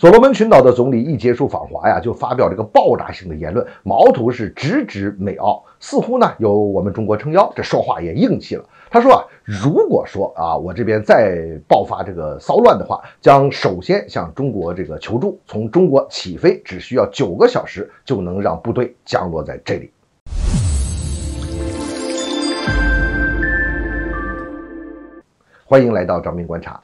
所罗门群岛的总理一结束访华呀，就发表这个爆炸性的言论，矛头是直指美澳，似乎呢有我们中国撑腰，这说话也硬气了。他说啊，如果说啊我这边再爆发这个骚乱的话，将首先向中国这个求助，从中国起飞只需要9个小时就能让部队降落在这里。欢迎来到张斌观察。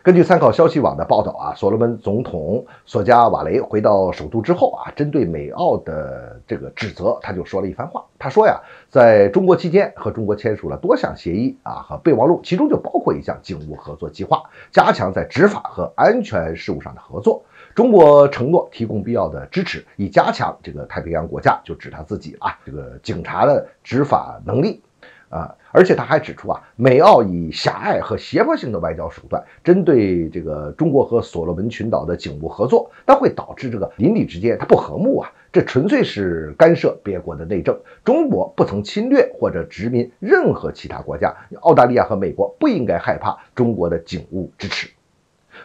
根据参考消息网的报道啊，所罗门总统索加瓦雷回到首都之后啊，针对美澳的这个指责，他就说了一番话。他说呀，在中国期间和中国签署了多项协议啊和备忘录，其中就包括一项警务合作计划，加强在执法和安全事务上的合作。中国承诺提供必要的支持，以加强这个太平洋国家，就指他自己啊这个警察的执法能力。而且他还指出啊，美澳以狭隘和胁迫性的外交手段针对这个中国和所罗门群岛的警务合作，那会导致这个邻里之间它不和睦啊，这纯粹是干涉别国的内政。中国不曾侵略或者殖民任何其他国家，澳大利亚和美国不应该害怕中国的警务支持。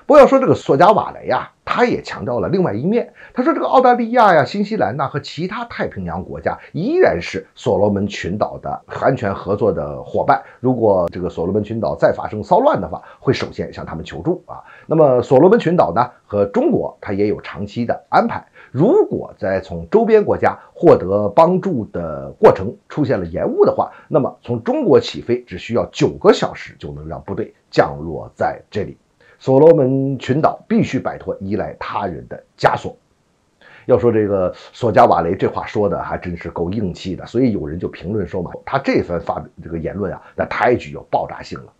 不要说这个索加瓦雷啊，他也强调了另外一面。他说这个澳大利亚呀、新西兰呐和其他太平洋国家依然是所罗门群岛的安全合作的伙伴。如果这个所罗门群岛再发生骚乱的话，会首先向他们求助啊。那么所罗门群岛呢和中国它也有长期的安排。如果在从周边国家获得帮助的过程出现了延误的话，那么从中国起飞只需要9个小时就能让部队降落在这里。所罗门群岛必须摆脱依赖他人的枷锁。要说这个索加瓦雷这话说的还真是够硬气的，所以有人就评论说嘛，他这番言论啊，那太具有爆炸性了。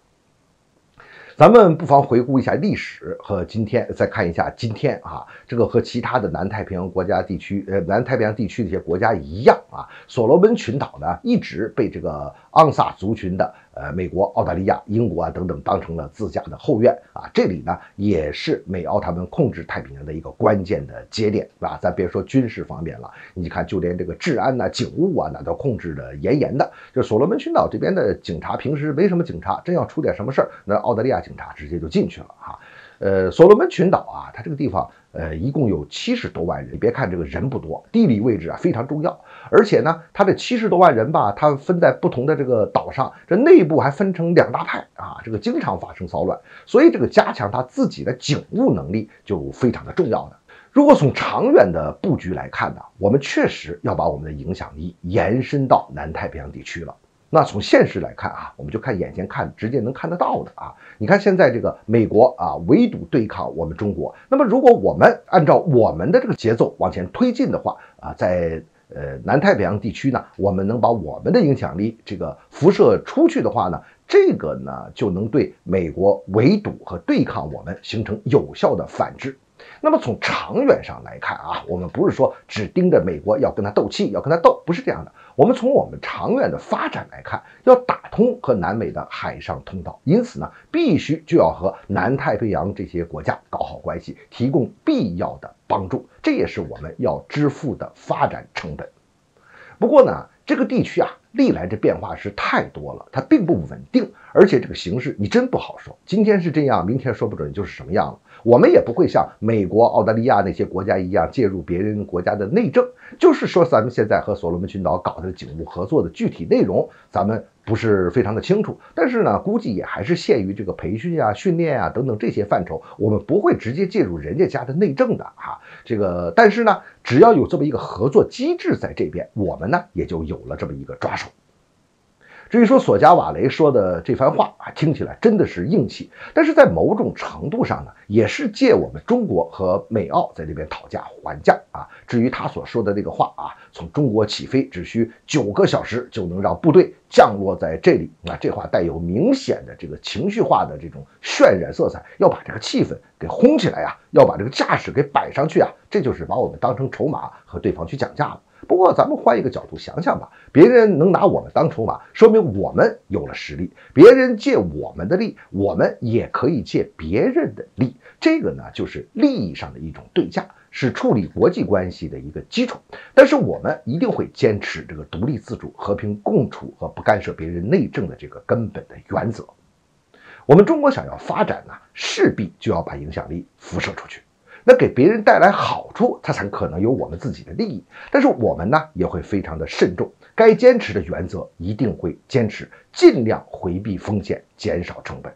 咱们不妨回顾一下历史和今天，再看一下今天啊，这个和其他的南太平洋地区的一些国家一样啊，所罗门群岛呢一直被这个盎萨族群的美国、澳大利亚、英国啊等等当成了自家的后院啊，这里呢也是美澳他们控制太平洋的一个关键的节点啊。咱别说军事方面了，你看就连这个治安啊、警务啊，那都控制的严严的。就所罗门群岛这边的警察，平时没什么警察，真要出点什么事儿，那澳大利亚警察直接就进去了哈。所罗门群岛啊，它这个地方一共有70多万人，你别看这个人不多，地理位置啊非常重要，而且呢它这70多万人吧，它分在不同的这个岛上，这内部还分成2大派啊，这个经常发生骚乱，所以这个加强它自己的警务能力就非常的重要的。如果从长远的布局来看呢，我们确实要把我们的影响力延伸到南太平洋地区了。那从现实来看啊，我们就看眼前直接能看得到的啊。你看现在这个美国啊，围堵对抗我们中国。那么如果我们按照我们的这个节奏往前推进的话啊，在南太平洋地区呢，我们能把我们的影响力这个辐射出去的话呢，这个呢就能对美国围堵和对抗我们形成有效的反制。那么从长远上来看啊，我们不是说只盯着美国要跟他斗气，要跟他斗，不是这样的。我们从我们长远的发展来看，要打通和南美的海上通道，因此呢，必须就要和南太平洋这些国家搞好关系，提供必要的帮助，这也是我们要支付的发展成本。不过呢，这个地区啊，历来这变化是太多了，它并不稳定，而且这个形势你真不好说，今天是这样，明天说不准就是什么样了。我们也不会像美国、澳大利亚那些国家一样介入别人国家的内政，就是说咱们现在和所罗门群岛搞的警务合作的具体内容，咱们不是非常的清楚，但是呢，估计也还是限于这个培训啊、训练啊等等这些范畴，我们不会直接介入人家家的内政的啊。但是呢，只要有这么一个合作机制在这边，我们呢也就有了这么一个抓手。至于说索加瓦雷说的这番话啊，听起来真的是硬气，但是在某种程度上呢，也是借我们中国和美澳在这边讨价还价啊。至于他所说的这个话啊，从中国起飞只需9个小时就能让部队降落在这里，那这话带有明显的这个情绪化的这种渲染色彩，要把这个气氛给轰起来啊，要把这个架势给摆上去啊，这就是把我们当成筹码和对方去讲价了。不过咱们换一个角度想想吧，别人能拿我们当筹码，说明我们有了实力，别人借我们的力，我们也可以借别人的力，这个呢就是利益上的一种对价，是处理国际关系的一个基础。但是我们一定会坚持这个独立自主、和平共处和不干涉别人内政的这个根本的原则。我们中国想要发展呢，势必就要把影响力辐射出去。那给别人带来好处，它才可能有我们自己的利益。但是我们呢，也会非常的慎重，该坚持的原则一定会坚持，尽量回避风险，减少成本。